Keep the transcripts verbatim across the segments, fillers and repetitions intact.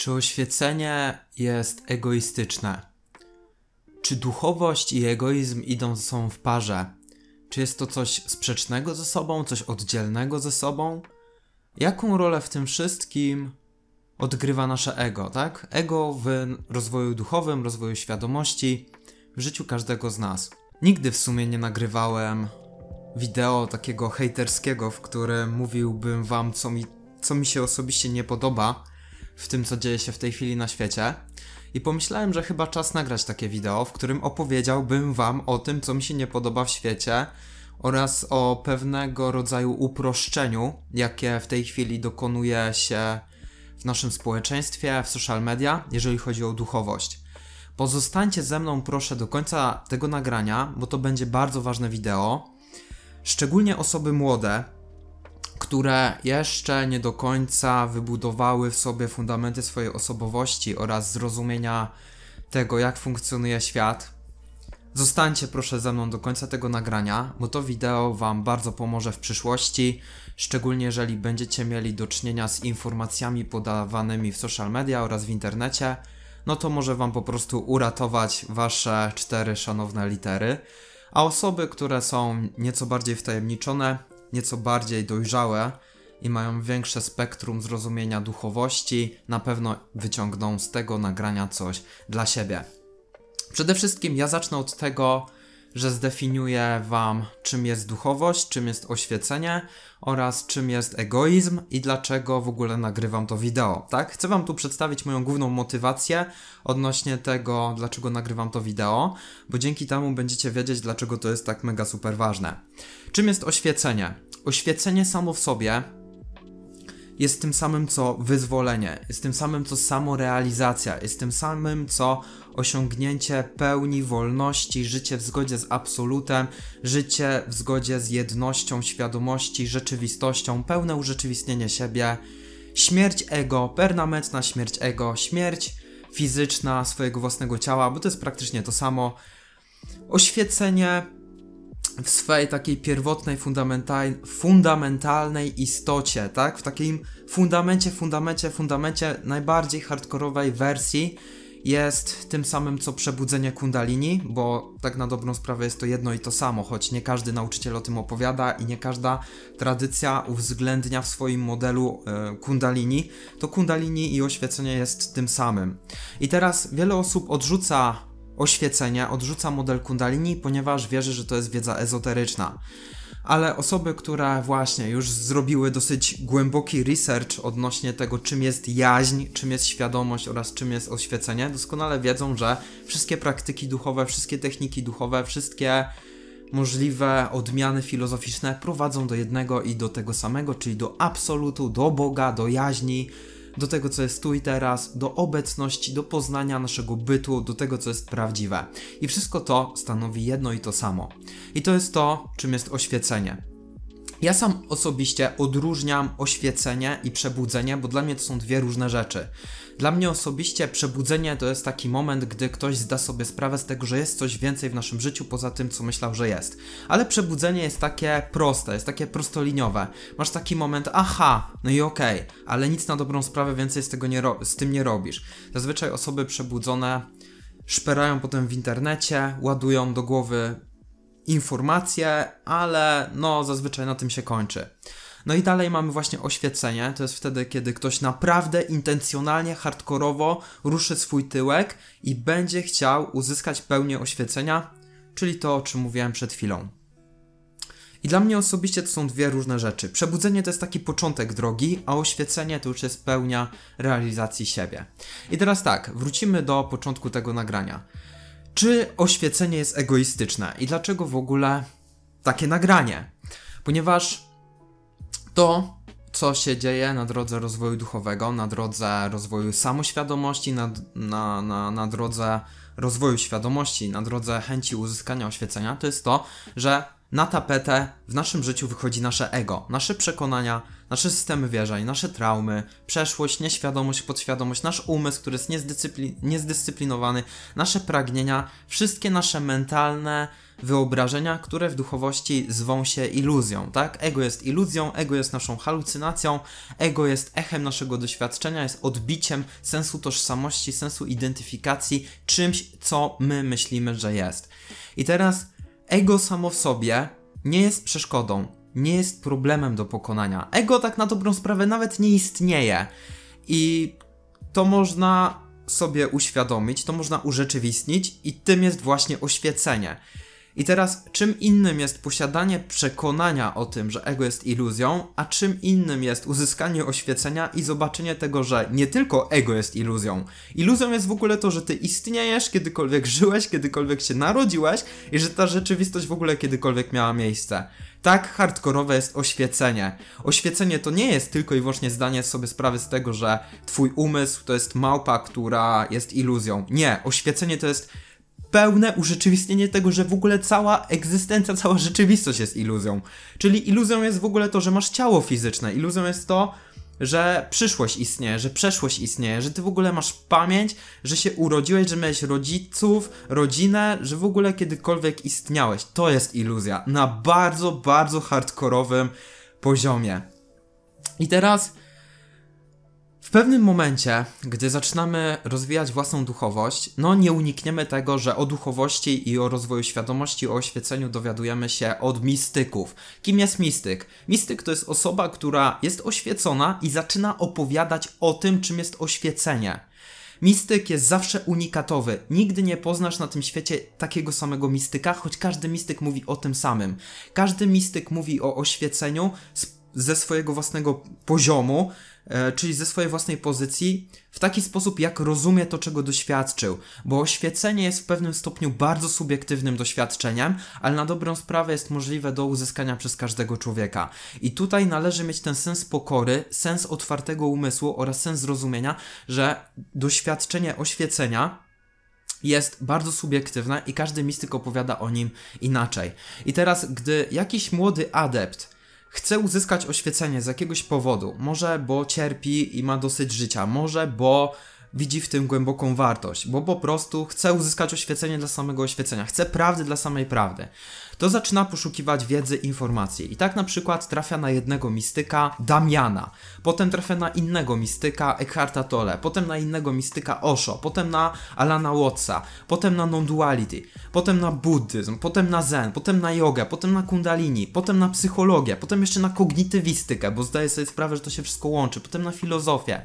Czy oświecenie jest egoistyczne? Czy duchowość i egoizm idą ze sobą w parze? Czy jest to coś sprzecznego ze sobą, coś oddzielnego ze sobą? Jaką rolę w tym wszystkim odgrywa nasze ego, tak? Ego w rozwoju duchowym, rozwoju świadomości, w życiu każdego z nas. Nigdy w sumie nie nagrywałem wideo takiego hejterskiego, w którym mówiłbym wam, co mi, co mi się osobiście nie podoba w tym, co dzieje się w tej chwili na świecie. I pomyślałem, że chyba czas nagrać takie wideo, w którym opowiedziałbym wam o tym, co mi się nie podoba w świecie oraz o pewnego rodzaju uproszczeniu, jakie w tej chwili dokonuje się w naszym społeczeństwie, w social media, jeżeli chodzi o duchowość. Pozostańcie ze mną proszę do końca tego nagrania, bo to będzie bardzo ważne wideo. Szczególnie osoby młode, które jeszcze nie do końca wybudowały w sobie fundamenty swojej osobowości oraz zrozumienia tego, jak funkcjonuje świat. Zostańcie proszę ze mną do końca tego nagrania, bo to wideo wam bardzo pomoże w przyszłości, szczególnie jeżeli będziecie mieli do czynienia z informacjami podawanymi w social media oraz w internecie, no to może wam po prostu uratować wasze cztery szanowne litery. A osoby, które są nieco bardziej wtajemniczone, nieco bardziej dojrzałe i mają większe spektrum zrozumienia duchowości, na pewno wyciągną z tego nagrania coś dla siebie. Przede wszystkim ja zacznę od tego, że zdefiniuję wam, czym jest duchowość, czym jest oświecenie oraz czym jest egoizm i dlaczego w ogóle nagrywam to wideo, tak? Chcę wam tu przedstawić moją główną motywację odnośnie tego, dlaczego nagrywam to wideo, bo dzięki temu będziecie wiedzieć, dlaczego to jest tak mega super ważne. Czym jest oświecenie? Oświecenie samo w sobie jest tym samym co wyzwolenie, jest tym samym co samorealizacja, jest tym samym co osiągnięcie pełni wolności, życie w zgodzie z absolutem, życie w zgodzie z jednością świadomości, rzeczywistością, pełne urzeczywistnienie siebie, śmierć ego, permanentna śmierć ego, śmierć fizyczna swojego własnego ciała, bo to jest praktycznie to samo. Oświecenie w swej takiej pierwotnej, fundamentalnej istocie, tak? W takim fundamencie, fundamencie, fundamencie najbardziej hardkorowej wersji jest tym samym co przebudzenie Kundalini, bo tak na dobrą sprawę jest to jedno i to samo, choć nie każdy nauczyciel o tym opowiada i nie każda tradycja uwzględnia w swoim modelu y, Kundalini, to Kundalini i oświecenie jest tym samym. I teraz wiele osób odrzuca oświecenie, odrzuca model Kundalini, ponieważ wierzy, że to jest wiedza ezoteryczna. Ale osoby, które właśnie już zrobiły dosyć głęboki research odnośnie tego, czym jest jaźń, czym jest świadomość oraz czym jest oświecenie, doskonale wiedzą, że wszystkie praktyki duchowe, wszystkie techniki duchowe, wszystkie możliwe odmiany filozoficzne prowadzą do jednego i do tego samego, czyli do absolutu, do Boga, do jaźni, do tego, co jest tu i teraz, do obecności, do poznania naszego bytu, do tego, co jest prawdziwe. I wszystko to stanowi jedno i to samo. I to jest to, czym jest oświecenie. Ja sam osobiście odróżniam oświecenie i przebudzenie, bo dla mnie to są dwie różne rzeczy. Dla mnie osobiście przebudzenie to jest taki moment, gdy ktoś zda sobie sprawę z tego, że jest coś więcej w naszym życiu poza tym, co myślał, że jest. Ale przebudzenie jest takie proste, jest takie prostoliniowe. Masz taki moment, aha, no i okej, okay, ale nic na dobrą sprawę więcej z, tego nie ro z tym nie robisz. Zazwyczaj osoby przebudzone szperają potem w internecie, ładują do głowy informacje, ale no zazwyczaj na tym się kończy. No i dalej mamy właśnie oświecenie, to jest wtedy, kiedy ktoś naprawdę intencjonalnie, hardkorowo ruszy swój tyłek i będzie chciał uzyskać pełnię oświecenia, czyli to, o czym mówiłem przed chwilą. I dla mnie osobiście to są dwie różne rzeczy. Przebudzenie to jest taki początek drogi, a oświecenie to już jest pełnia realizacji siebie. I teraz tak, wrócimy do początku tego nagrania. Czy oświecenie jest egoistyczne i dlaczego w ogóle takie nagranie? Ponieważ to, co się dzieje na drodze rozwoju duchowego, na drodze rozwoju samoświadomości, na, na, na, na drodze rozwoju świadomości, na drodze chęci uzyskania oświecenia, to jest to, że na tapetę w naszym życiu wychodzi nasze ego, nasze przekonania, nasze systemy wierzeń, nasze traumy, przeszłość, nieświadomość, podświadomość, nasz umysł, który jest niezdycypli- niezdyscyplinowany, nasze pragnienia, wszystkie nasze mentalne wyobrażenia, które w duchowości zwą się iluzją, tak? Ego jest iluzją, ego jest naszą halucynacją, ego jest echem naszego doświadczenia, jest odbiciem sensu tożsamości, sensu identyfikacji, czymś, co my myślimy, że jest. I teraz ego samo w sobie nie jest przeszkodą, nie jest problemem do pokonania. Ego tak na dobrą sprawę nawet nie istnieje i to można sobie uświadomić, to można urzeczywistnić i tym jest właśnie oświecenie. I teraz czym innym jest posiadanie przekonania o tym, że ego jest iluzją, a czym innym jest uzyskanie oświecenia i zobaczenie tego, że nie tylko ego jest iluzją. Iluzją jest w ogóle to, że ty istniejesz, kiedykolwiek żyłeś, kiedykolwiek się narodziłeś i że ta rzeczywistość w ogóle kiedykolwiek miała miejsce. Tak hardkorowe jest oświecenie. Oświecenie to nie jest tylko i wyłącznie zdanie sobie sprawy z tego, że twój umysł to jest małpa, która jest iluzją. Nie, oświecenie to jest pełne urzeczywistnienie tego, że w ogóle cała egzystencja, cała rzeczywistość jest iluzją. Czyli iluzją jest w ogóle to, że masz ciało fizyczne, iluzją jest to, że przyszłość istnieje, że przeszłość istnieje, że ty w ogóle masz pamięć, że się urodziłeś, że miałeś rodziców, rodzinę, że w ogóle kiedykolwiek istniałeś. To jest iluzja na bardzo, bardzo hardkorowym poziomie. I teraz w pewnym momencie, gdy zaczynamy rozwijać własną duchowość, no nie unikniemy tego, że o duchowości i o rozwoju świadomości, o oświeceniu dowiadujemy się od mistyków. Kim jest mistyk? Mistyk to jest osoba, która jest oświecona i zaczyna opowiadać o tym, czym jest oświecenie. Mistyk jest zawsze unikatowy. Nigdy nie poznasz na tym świecie takiego samego mistyka, choć każdy mistyk mówi o tym samym. Każdy mistyk mówi o oświeceniu ze swojego własnego poziomu, czyli ze swojej własnej pozycji, w taki sposób, jak rozumie to, czego doświadczył. Bo oświecenie jest w pewnym stopniu bardzo subiektywnym doświadczeniem, ale na dobrą sprawę jest możliwe do uzyskania przez każdego człowieka. I tutaj należy mieć ten sens pokory, sens otwartego umysłu oraz sens zrozumienia, że doświadczenie oświecenia jest bardzo subiektywne i każdy mistyk opowiada o nim inaczej. I teraz, gdy jakiś młody adept chce uzyskać oświecenie z jakiegoś powodu, może bo cierpi i ma dosyć życia, może bo widzi w tym głęboką wartość, bo po prostu chce uzyskać oświecenie dla samego oświecenia, chce prawdy dla samej prawdy, to zaczyna poszukiwać wiedzy, informacji. I tak na przykład trafia na jednego mistyka, Damiana, potem trafia na innego mistyka, Eckharta Tolle, potem na innego mistyka, Osho, potem na Alana Wattsa, potem na non duality, potem na buddyzm, potem na zen, potem na jogę, potem na kundalini, potem na psychologię, potem jeszcze na kognitywistykę, bo zdaje sobie sprawę, że to się wszystko łączy, potem na filozofię.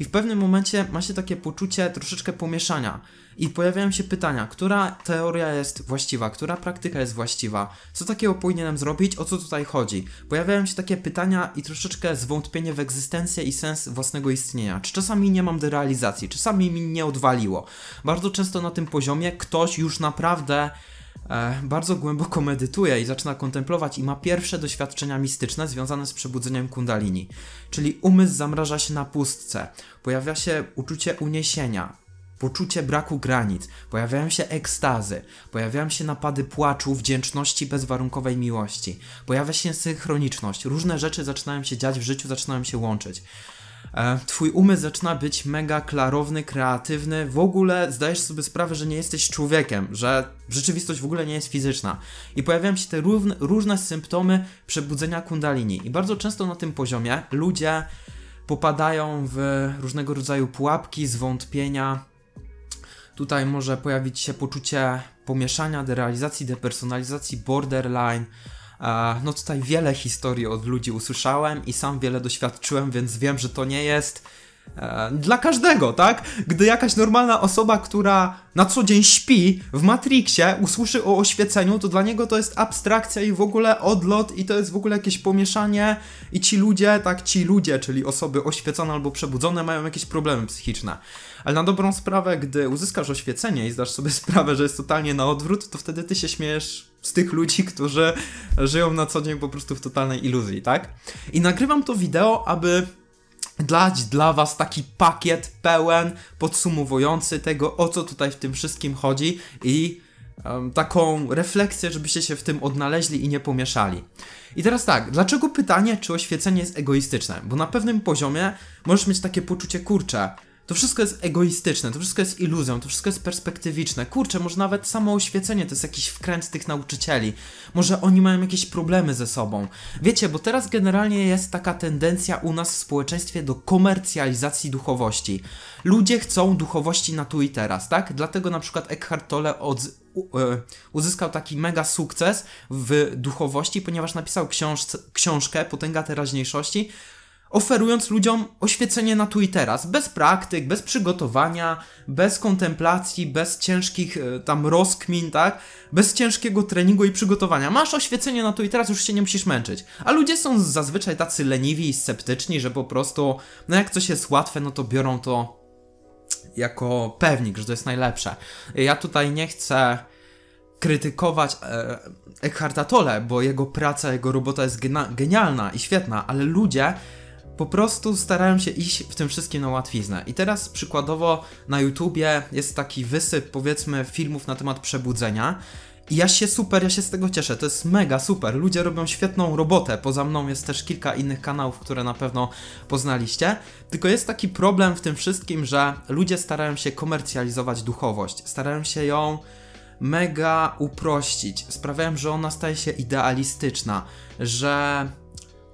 I w pewnym momencie ma się takie poczucie troszeczkę pomieszania. I pojawiają się pytania, która teoria jest właściwa, która praktyka jest właściwa, co takiego powinienem zrobić, o co tutaj chodzi. Pojawiają się takie pytania i troszeczkę zwątpienie w egzystencję i sens własnego istnienia. Czy czasami nie mam derealizacji, czasami mi nie odwaliło. Bardzo często na tym poziomie ktoś już naprawdę e, bardzo głęboko medytuje i zaczyna kontemplować i ma pierwsze doświadczenia mistyczne związane z przebudzeniem kundalini. Czyli umysł zamraża się na pustce, pojawia się uczucie uniesienia, poczucie braku granic, pojawiają się ekstazy, pojawiają się napady płaczu, wdzięczności, bezwarunkowej miłości, pojawia się synchroniczność, różne rzeczy zaczynają się dziać w życiu, zaczynają się łączyć. E, twój umysł zaczyna być mega klarowny, kreatywny, w ogóle zdajesz sobie sprawę, że nie jesteś człowiekiem, że rzeczywistość w ogóle nie jest fizyczna. I pojawiają się te równe, różne symptomy przebudzenia kundalini. I bardzo często na tym poziomie ludzie popadają w różnego rodzaju pułapki, zwątpienia. Tutaj może pojawić się poczucie pomieszania, derealizacji, depersonalizacji, borderline. No tutaj wiele historii od ludzi usłyszałem i sam wiele doświadczyłem, więc wiem, że to nie jest dla każdego, tak? Gdy jakaś normalna osoba, która na co dzień śpi w Matrixie, usłyszy o oświeceniu, to dla niego to jest abstrakcja i w ogóle odlot i to jest w ogóle jakieś pomieszanie i ci ludzie, tak, ci ludzie, czyli osoby oświecone albo przebudzone, mają jakieś problemy psychiczne. Ale na dobrą sprawę, gdy uzyskasz oświecenie i zdasz sobie sprawę, że jest totalnie na odwrót, to wtedy ty się śmiejesz z tych ludzi, którzy żyją na co dzień po prostu w totalnej iluzji, tak? I nagrywam to wideo, aby dać dla was taki pakiet pełen, podsumowujący tego, o co tutaj w tym wszystkim chodzi i um, taką refleksję, żebyście się w tym odnaleźli i nie pomieszali. I teraz tak, dlaczego pytanie, czy oświecenie jest egoistyczne? Bo na pewnym poziomie możesz mieć takie poczucie, kurczę, To wszystko jest egoistyczne, to wszystko jest iluzją, to wszystko jest perspektywiczne. Kurczę, może nawet samo oświecenie to jest jakiś wkręt tych nauczycieli. Może oni mają jakieś problemy ze sobą. Wiecie, bo teraz generalnie jest taka tendencja u nas w społeczeństwie do komercjalizacji duchowości. Ludzie chcą duchowości na tu i teraz, tak? Dlatego na przykład Eckhart Tolle od... uzyskał taki mega sukces w duchowości, ponieważ napisał książce, książkę Potęga Teraźniejszości, oferując ludziom oświecenie na tu i teraz, bez praktyk, bez przygotowania, bez kontemplacji, bez ciężkich tam rozkmin, tak? Bez ciężkiego treningu i przygotowania. Masz oświecenie na tu i teraz, już się nie musisz męczyć. A ludzie są zazwyczaj tacy leniwi i sceptyczni, że po prostu, no jak coś jest łatwe, no to biorą to jako pewnik, że to jest najlepsze. Ja tutaj nie chcę krytykować e, Eckharta Tolle, bo jego praca, jego robota jest genialna i świetna, ale ludzie po prostu starają się iść w tym wszystkim na łatwiznę. I teraz przykładowo na YouTubie jest taki wysyp, powiedzmy, filmów na temat przebudzenia. I ja się super, ja się z tego cieszę, to jest mega super, ludzie robią świetną robotę, poza mną jest też kilka innych kanałów, które na pewno poznaliście, tylko jest taki problem w tym wszystkim, że ludzie starają się komercjalizować duchowość, starają się ją mega uprościć, sprawiają, że ona staje się idealistyczna, że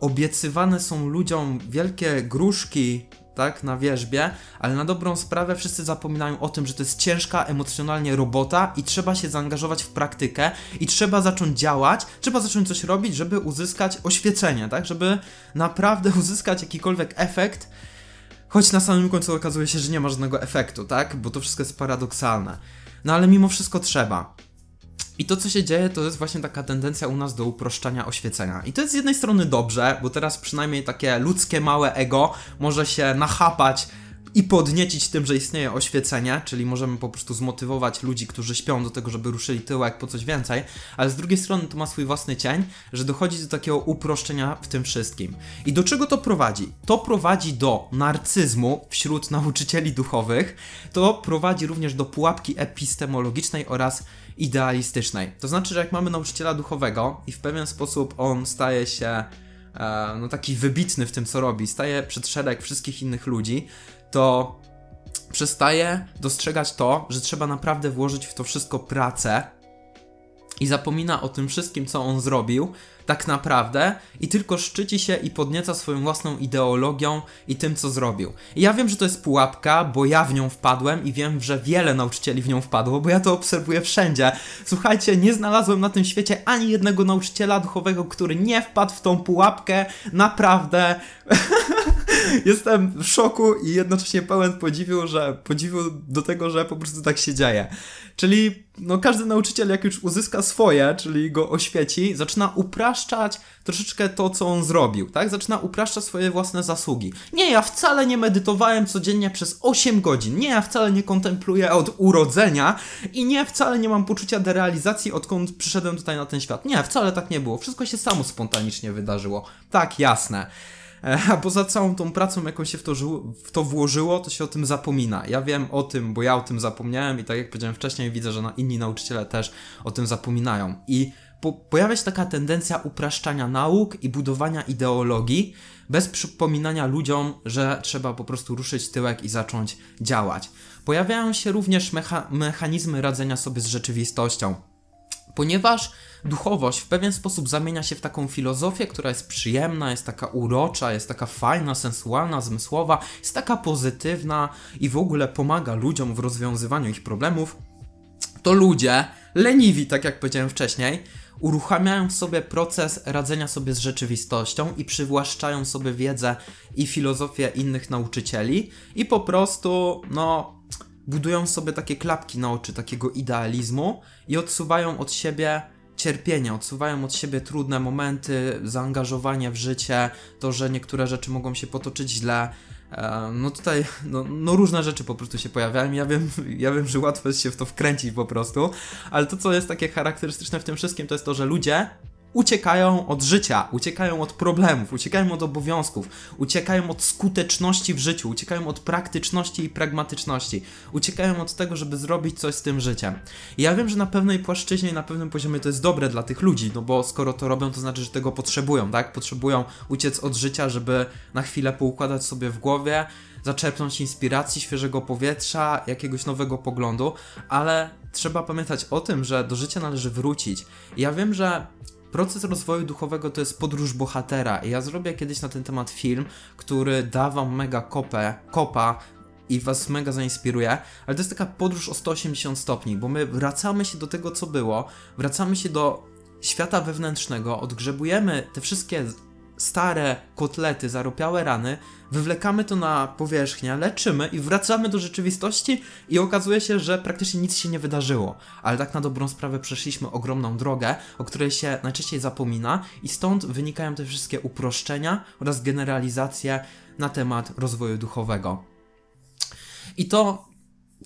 obiecywane są ludziom wielkie gruszki, tak, na wierzbie, ale na dobrą sprawę wszyscy zapominają o tym, że to jest ciężka emocjonalnie robota i trzeba się zaangażować w praktykę i trzeba zacząć działać, trzeba zacząć coś robić, żeby uzyskać oświecenie, tak, żeby naprawdę uzyskać jakikolwiek efekt, choć na samym końcu okazuje się, że nie ma żadnego efektu, tak, bo to wszystko jest paradoksalne, no ale mimo wszystko trzeba. I to, co się dzieje, to jest właśnie taka tendencja u nas do uproszczania oświecenia. I to jest z jednej strony dobrze, bo teraz przynajmniej takie ludzkie małe ego może się nachapać i podniecić tym, że istnieje oświecenie, czyli możemy po prostu zmotywować ludzi, którzy śpią, do tego, żeby ruszyli tyłek po coś więcej, ale z drugiej strony to ma swój własny cień, że dochodzi do takiego uproszczenia w tym wszystkim. I do czego to prowadzi? To prowadzi do narcyzmu wśród nauczycieli duchowych, to prowadzi również do pułapki epistemologicznej oraz idealistycznej. To znaczy, że jak mamy nauczyciela duchowego i w pewien sposób on staje się e, no taki wybitny w tym, co robi, staje przed szereg wszystkich innych ludzi, to przestaje dostrzegać to, że trzeba naprawdę włożyć w to wszystko pracę i zapomina o tym wszystkim, co on zrobił tak naprawdę i tylko szczyci się i podnieca swoją własną ideologią i tym, co zrobił. I ja wiem, że to jest pułapka, bo ja w nią wpadłem i wiem, że wiele nauczycieli w nią wpadło, bo ja to obserwuję wszędzie. Słuchajcie, nie znalazłem na tym świecie ani jednego nauczyciela duchowego, który nie wpadł w tą pułapkę, naprawdę... Jestem w szoku i jednocześnie pełen podziwu, że podziwu do tego, że po prostu tak się dzieje. Czyli no, każdy nauczyciel, jak już uzyska swoje, czyli go oświeci, zaczyna upraszczać troszeczkę to, co on zrobił, tak? Zaczyna upraszczać swoje własne zasługi. Nie, ja wcale nie medytowałem codziennie przez osiem godzin. Nie, ja wcale nie kontempluję od urodzenia i nie, wcale nie mam poczucia derealizacji, odkąd przyszedłem tutaj na ten świat. Nie, wcale tak nie było. Wszystko się samo spontanicznie wydarzyło. Tak, jasne. A poza całą tą pracą, jaką się w to, w to włożyło, to się o tym zapomina. Ja wiem o tym, bo ja o tym zapomniałem i tak jak powiedziałem wcześniej, widzę, że inni nauczyciele też o tym zapominają. I po pojawia się taka tendencja upraszczania nauk i budowania ideologii bez przypominania ludziom, że trzeba po prostu ruszyć tyłek i zacząć działać. Pojawiają się również mecha mechanizmy radzenia sobie z rzeczywistością. Ponieważ duchowość w pewien sposób zamienia się w taką filozofię, która jest przyjemna, jest taka urocza, jest taka fajna, sensualna, zmysłowa, jest taka pozytywna i w ogóle pomaga ludziom w rozwiązywaniu ich problemów, to ludzie, leniwi, tak jak powiedziałem wcześniej, uruchamiają w sobie proces radzenia sobie z rzeczywistością i przywłaszczają sobie wiedzę i filozofię innych nauczycieli i po prostu, no... budują sobie takie klapki na oczy takiego idealizmu i odsuwają od siebie cierpienie, odsuwają od siebie trudne momenty, zaangażowanie w życie, to, że niektóre rzeczy mogą się potoczyć źle. E, no tutaj, no, no różne rzeczy po prostu się pojawiają. Ja wiem, ja wiem, że łatwo jest się w to wkręcić po prostu, ale to, co jest takie charakterystyczne w tym wszystkim, to jest to, że ludzie uciekają od życia, uciekają od problemów, uciekają od obowiązków, uciekają od skuteczności w życiu, uciekają od praktyczności i pragmatyczności, uciekają od tego, żeby zrobić coś z tym życiem. I ja wiem, że na pewnej płaszczyźnie i na pewnym poziomie to jest dobre dla tych ludzi, no bo skoro to robią, to znaczy, że tego potrzebują, tak? Potrzebują uciec od życia, żeby na chwilę poukładać sobie w głowie, zaczerpnąć inspiracji, świeżego powietrza, jakiegoś nowego poglądu, ale trzeba pamiętać o tym, że do życia należy wrócić. Ja wiem, że proces rozwoju duchowego to jest podróż bohatera i ja zrobię kiedyś na ten temat film, który da wam mega kopę, kopa i was mega zainspiruje, ale to jest taka podróż o sto osiemdziesiąt stopni, bo my wracamy się do tego, co było, wracamy się do świata wewnętrznego, odgrzebujemy te wszystkie stare kotlety, zaropiałe rany, wywlekamy to na powierzchnię, leczymy i wracamy do rzeczywistości i okazuje się, że praktycznie nic się nie wydarzyło. Ale tak na dobrą sprawę przeszliśmy ogromną drogę, o której się najczęściej zapomina i stąd wynikają te wszystkie uproszczenia oraz generalizacje na temat rozwoju duchowego. I to,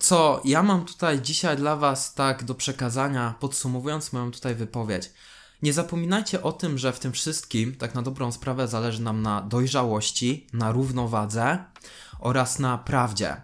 co ja mam tutaj dzisiaj dla was tak do przekazania, podsumowując moją tutaj wypowiedź. Nie zapominajcie o tym, że w tym wszystkim, tak na dobrą sprawę, zależy nam na dojrzałości, na równowadze oraz na prawdzie.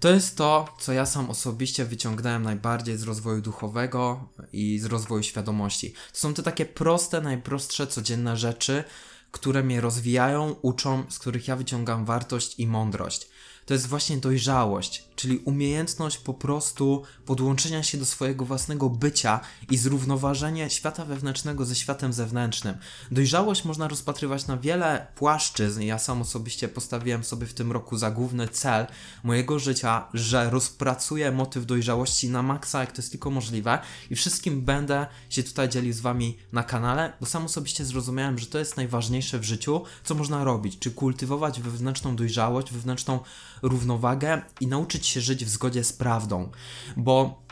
To jest to, co ja sam osobiście wyciągnąłem najbardziej z rozwoju duchowego i z rozwoju świadomości. To są te takie proste, najprostsze, codzienne rzeczy, które mnie rozwijają, uczą, z których ja wyciągam wartość i mądrość. To jest właśnie dojrzałość, czyli umiejętność po prostu podłączenia się do swojego własnego bycia i zrównoważenie świata wewnętrznego ze światem zewnętrznym. Dojrzałość można rozpatrywać na wiele płaszczyzn. Ja sam osobiście postawiłem sobie w tym roku za główny cel mojego życia, że rozpracuję motyw dojrzałości na maksa, jak to jest tylko możliwe i wszystkim będę się tutaj dzielił z wami na kanale, bo sam osobiście zrozumiałem, że to jest najważniejsze w życiu, co można robić, czy kultywować wewnętrzną dojrzałość, wewnętrzną równowagę i nauczyć się żyć w zgodzie z prawdą, bo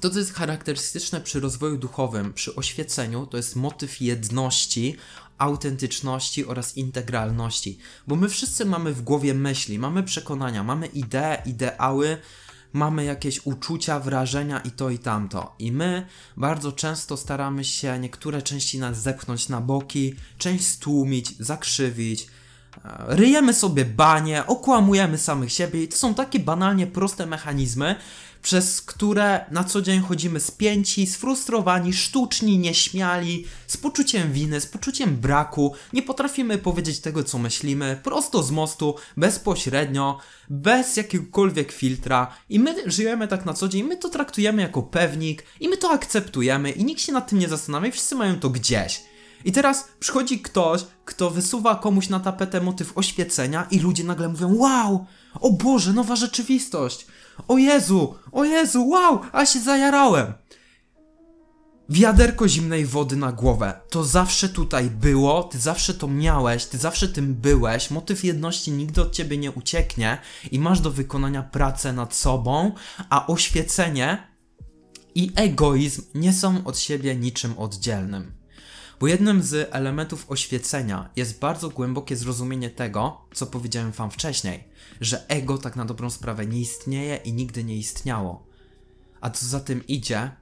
to, co jest charakterystyczne przy rozwoju duchowym, przy oświeceniu, to jest motyw jedności, autentyczności oraz integralności, bo my wszyscy mamy w głowie myśli, mamy przekonania, mamy idee, ideały, mamy jakieś uczucia, wrażenia i to i tamto. I my bardzo często staramy się niektóre części nas zepchnąć na boki, część stłumić, zakrzywić, ryjemy sobie banie, okłamujemy samych siebie i to są takie banalnie proste mechanizmy, przez które na co dzień chodzimy spięci, sfrustrowani, sztuczni, nieśmiali, z poczuciem winy, z poczuciem braku, nie potrafimy powiedzieć tego, co myślimy, prosto z mostu, bezpośrednio, bez jakiegokolwiek filtra i my żyjemy tak na co dzień, my to traktujemy jako pewnik i my to akceptujemy i nikt się nad tym nie zastanawia i wszyscy mają to gdzieś. I teraz przychodzi ktoś, kto wysuwa komuś na tapetę motyw oświecenia i ludzie nagle mówią: wow, o Boże, nowa rzeczywistość, o Jezu, o Jezu, wow, a się zajarałem. Wiaderko zimnej wody na głowę, to zawsze tutaj było, ty zawsze to miałeś, ty zawsze tym byłeś, motyw jedności nigdy od ciebie nie ucieknie i masz do wykonania pracę nad sobą, a oświecenie i egoizm nie są od siebie niczym oddzielnym. Bo jednym z elementów oświecenia jest bardzo głębokie zrozumienie tego, co powiedziałem wam wcześniej, że ego tak na dobrą sprawę nie istnieje i nigdy nie istniało. A co za tym idzie,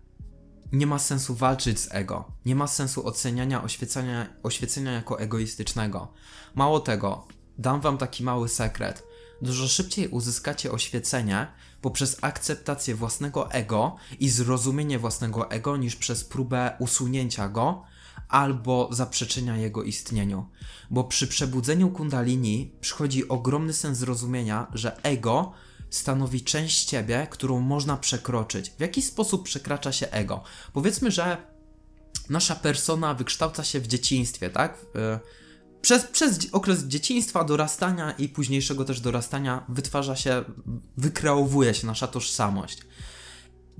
nie ma sensu walczyć z ego, nie ma sensu oceniania oświecenia, oświecenia jako egoistycznego. Mało tego, dam wam taki mały sekret. Dużo szybciej uzyskacie oświecenie poprzez akceptację własnego ego i zrozumienie własnego ego niż przez próbę usunięcia go, albo zaprzeczenia jego istnieniu. Bo przy przebudzeniu Kundalini przychodzi ogromny sens zrozumienia, że ego stanowi część ciebie, którą można przekroczyć. W jaki sposób przekracza się ego? Powiedzmy, że nasza persona wykształca się w dzieciństwie, tak? Przez, przez okres dzieciństwa, dorastania i późniejszego też dorastania wytwarza się, wykreowuje się nasza tożsamość.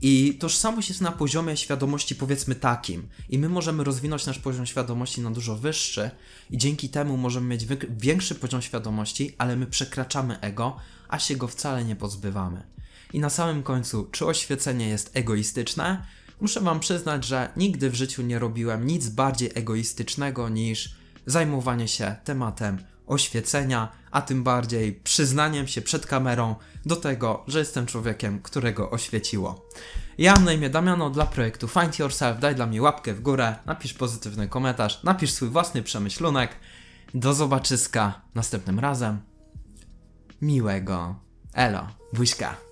I tożsamość jest na poziomie świadomości, powiedzmy, takim. I my możemy rozwinąć nasz poziom świadomości na dużo wyższy i dzięki temu możemy mieć większy poziom świadomości, ale my przekraczamy ego, a się go wcale nie pozbywamy. I na samym końcu, czy oświecenie jest egoistyczne? Muszę wam przyznać, że nigdy w życiu nie robiłem nic bardziej egoistycznego niż zajmowanie się tematem oświecenia, a tym bardziej przyznaniem się przed kamerą do tego, że jestem człowiekiem, którego oświeciło. Ja mam na imię Damiano, dla projektu Find Yourself, daj dla mnie łapkę w górę, napisz pozytywny komentarz, napisz swój własny przemyślunek. Do zobaczyska następnym razem. Miłego. Elo. Buźka.